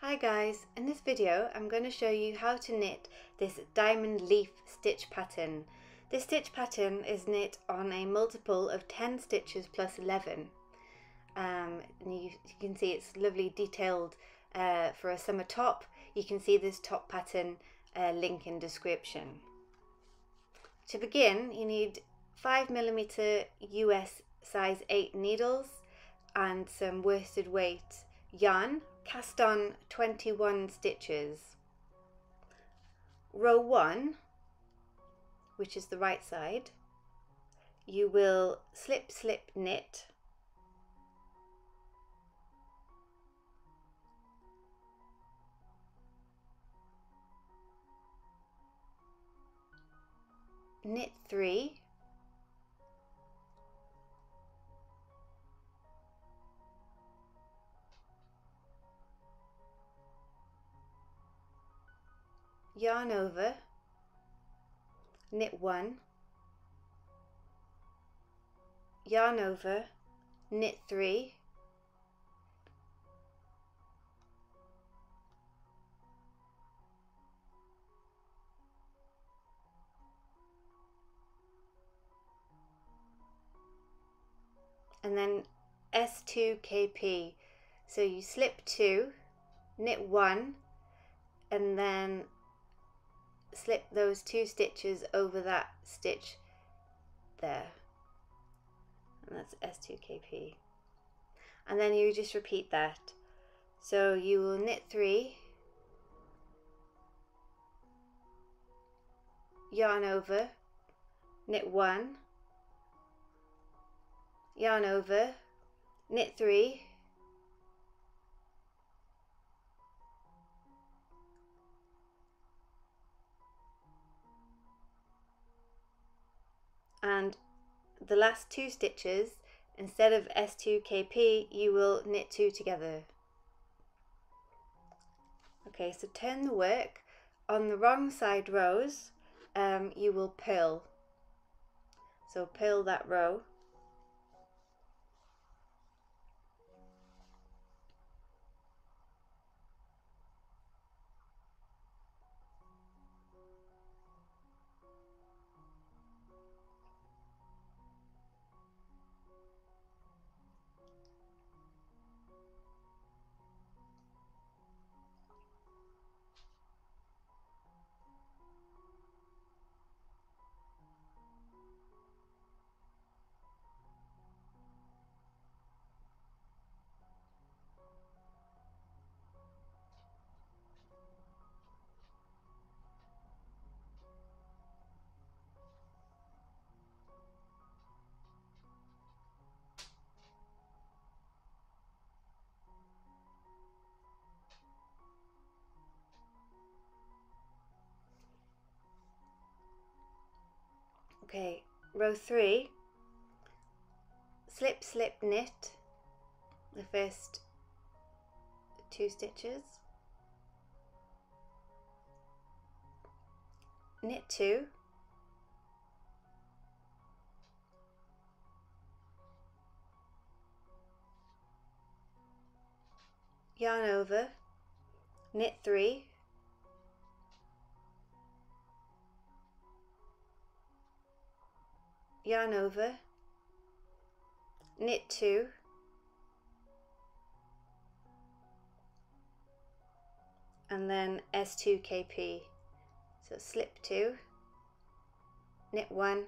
Hi guys, in this video I'm going to show you how to knit this diamond leaf stitch pattern. This stitch pattern is knit on a multiple of 10 stitches plus 11. You can see it's lovely detailed for a summer top. You can see this top pattern link in description. To begin, you need 5mm US size 8 needles and some worsted weight yarn. Cast on 21 stitches. Row 1, which is the right side, you will slip slip knit . Knit 3, yarn over, knit 1, yarn over, knit 3, and then S2KP. So you slip 2, knit 1, and then slip those 2 stitches over that stitch there, and that's S2KP, and then you just repeat that. So you will knit 3, yarn over, knit 1, yarn over, knit 3, and the last 2 stitches, instead of S2KP, you will knit 2 together. Okay, so turn the work. On the wrong side rows, you will purl. So purl that row. Okay, row 3, slip slip knit the first 2 stitches, knit 2, yarn over, knit 3, yarn over, knit 2, and then S2KP. So slip 2, knit 1,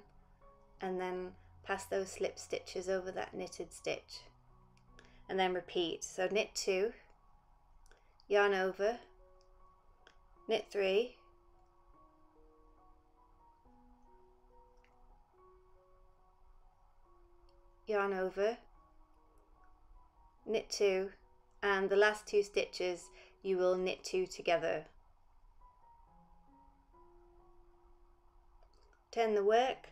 and then pass those slip stitches over that knitted stitch, and then repeat. So knit 2, yarn over, knit 3, yarn over, knit 2, and the last 2 stitches you will knit 2 together. Turn the work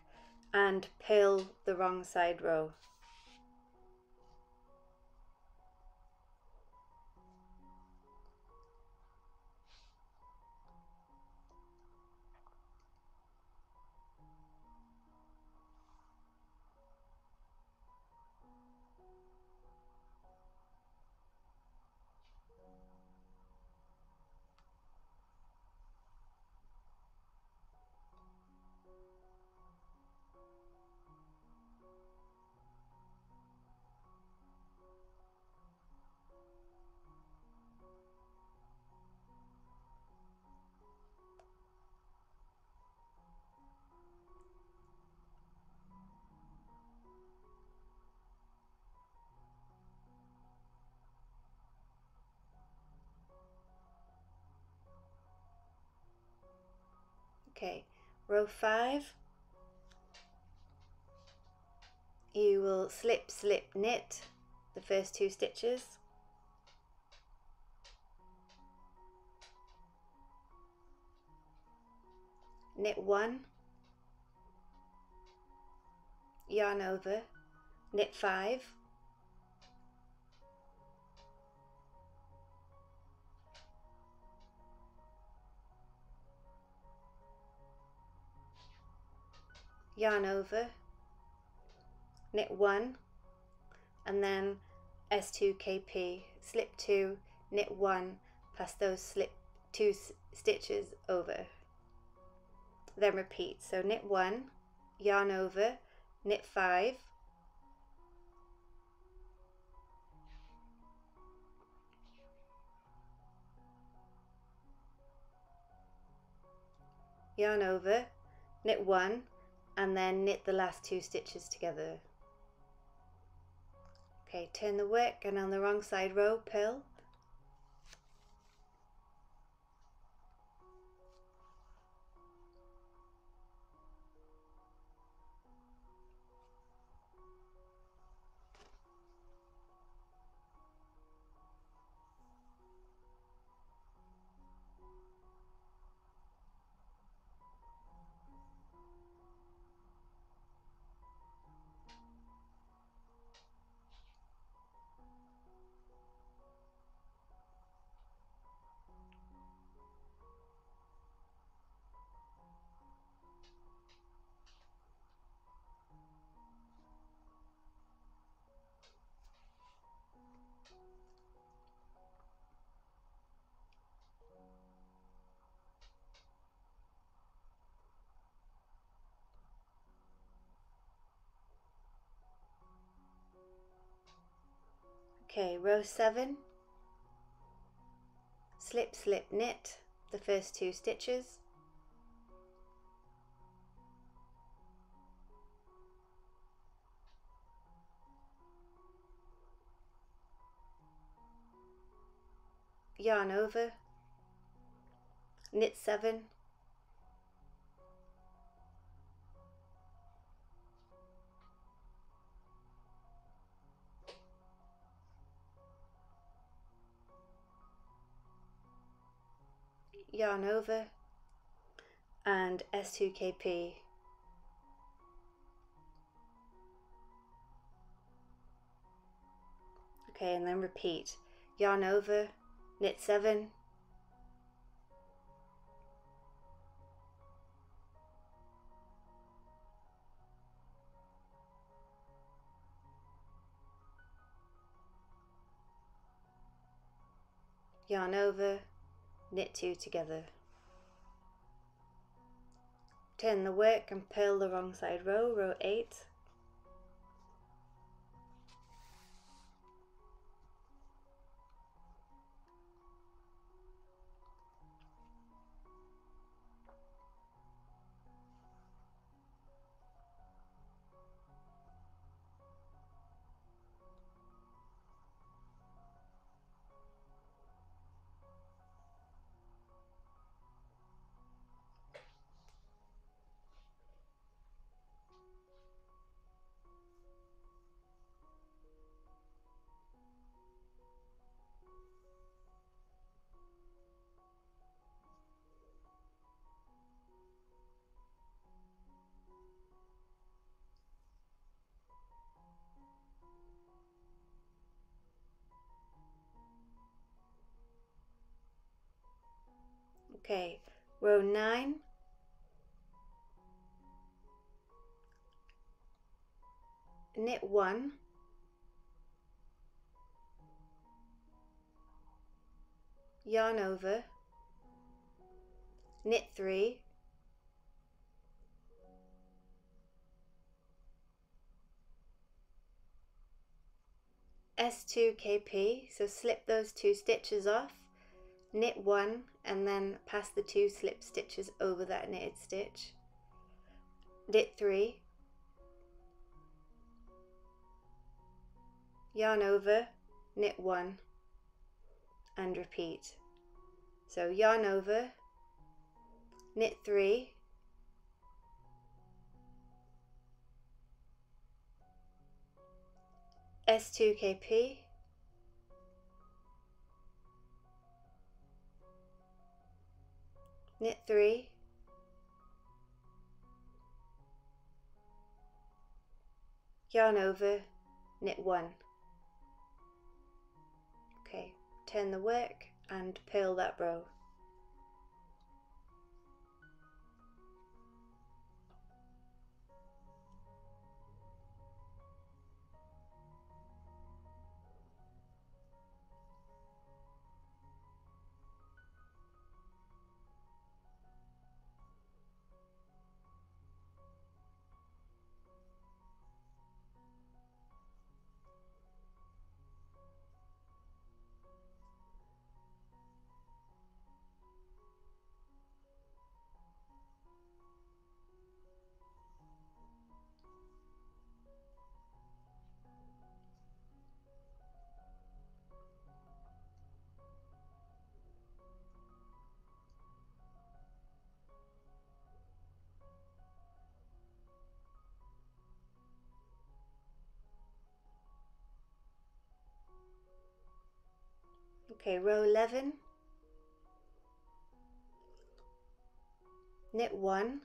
and purl the wrong side row. Okay, row 5, you will slip, slip, knit the first 2 stitches. Knit 1, yarn over, knit 5, yarn over, knit 1, and then S2KP, slip 2, knit 1 past those slip 2 stitches over. Then repeat. So knit 1, yarn over, knit 5, yarn over, knit 1, and then knit the last 2 stitches together. Okay, turn the work, and on the wrong side row, purl. Okay, row 7, slip, slip, knit the first 2 stitches, yarn over, knit 7, yarn over, and S2KP. Okay, and then repeat. Yarn over, knit 7, yarn over, knit 2 together. Turn the work and purl the wrong side row, row 8. Okay, row 9, knit 1, yarn over, knit 3, S2KP, so slip those 2 stitches off, knit 1, and then pass the 2 slip stitches over that knitted stitch, knit 3, yarn over, knit 1, and repeat. So yarn over, knit 3, S2KP, knit 3, yarn over, knit 1. Okay, turn the work and purl that row. Okay, row 11, knit 1,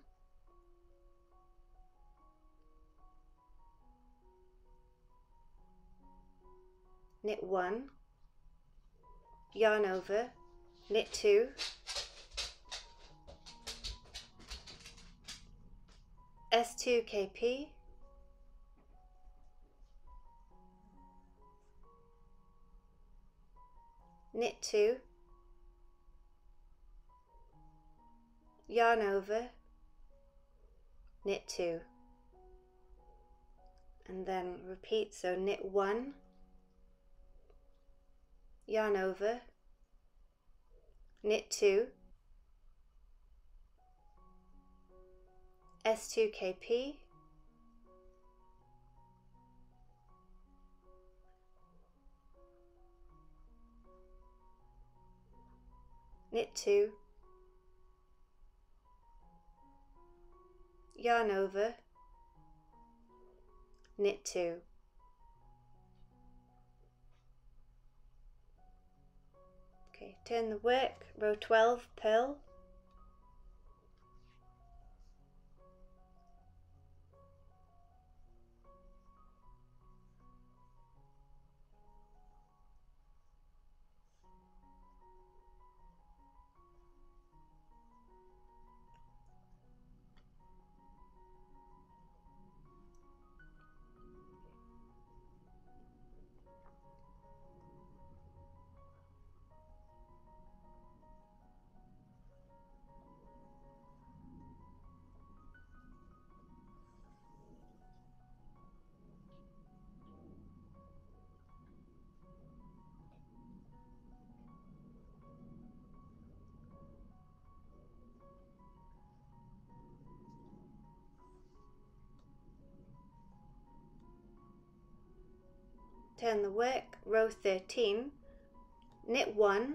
knit 1, yarn over, knit 2, S2KP, knit 2, yarn over, knit 2, and then repeat. So knit 1, yarn over, knit 2, S2KP, knit 2, yarn over, knit 2. Okay, turn the work, row 12, purl. Turn the work, row 13, knit 1,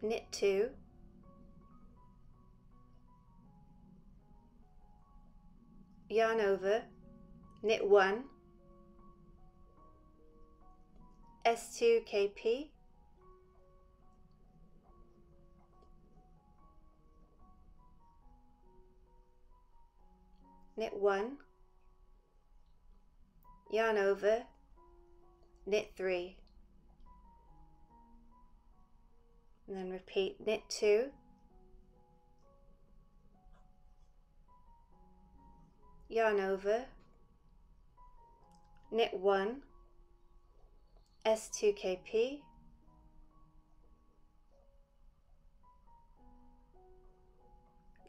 knit 2, yarn over, knit 1, S2KP, knit 1, yarn over, knit 3, and then repeat. Knit 2, yarn over, knit 1, S2KP,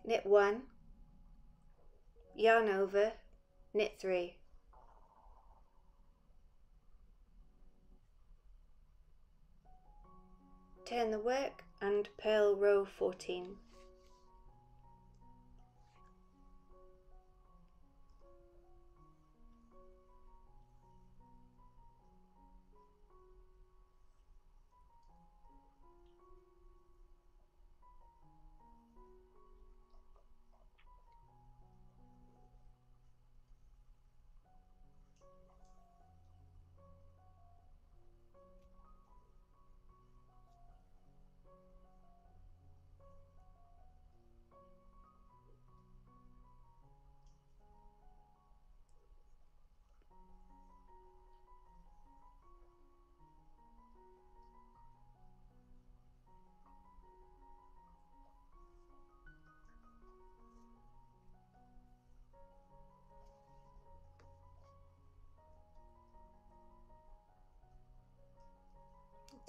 knit 1, yarn over, knit 3. Turn the work and purl row 14.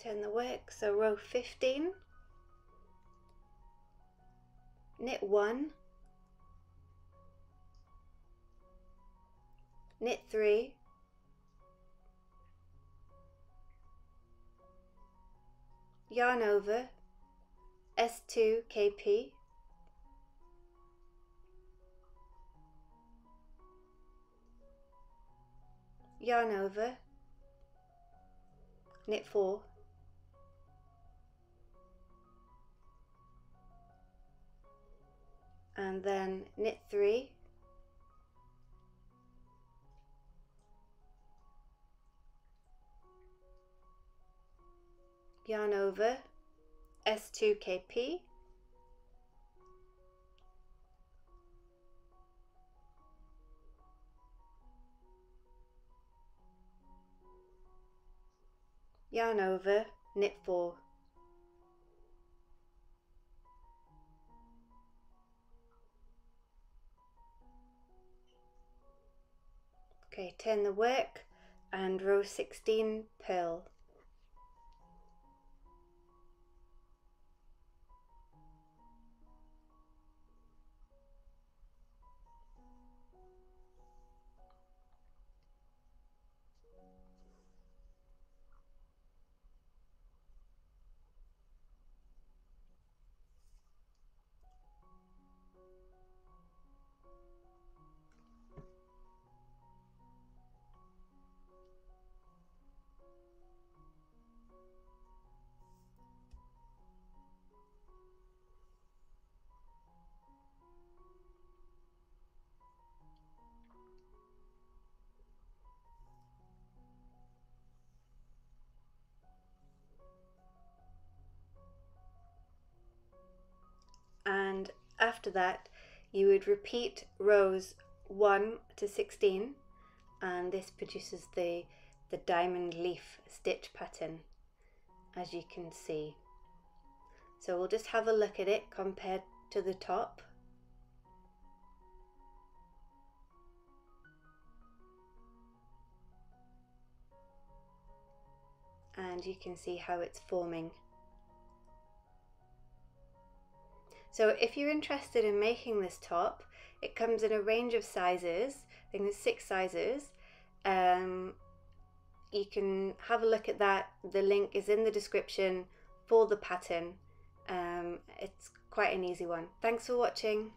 turn the work. So row 15, knit 1, knit 3, yarn over, S2KP, yarn over, knit 4, and then knit 3, yarn over, S2KP, yarn over, knit 4. Okay, turn the work and row 16, purl. And after that you would repeat rows 1 to 16, and this produces the diamond leaf stitch pattern, as you can see. So we'll just have a look at it compared to the top. And you can see how it's forming. So if you're interested in making this top, it comes in a range of sizes. I think there's 6 sizes. You can have a look at that. The link is in the description for the pattern. It's quite an easy one. Thanks for watching.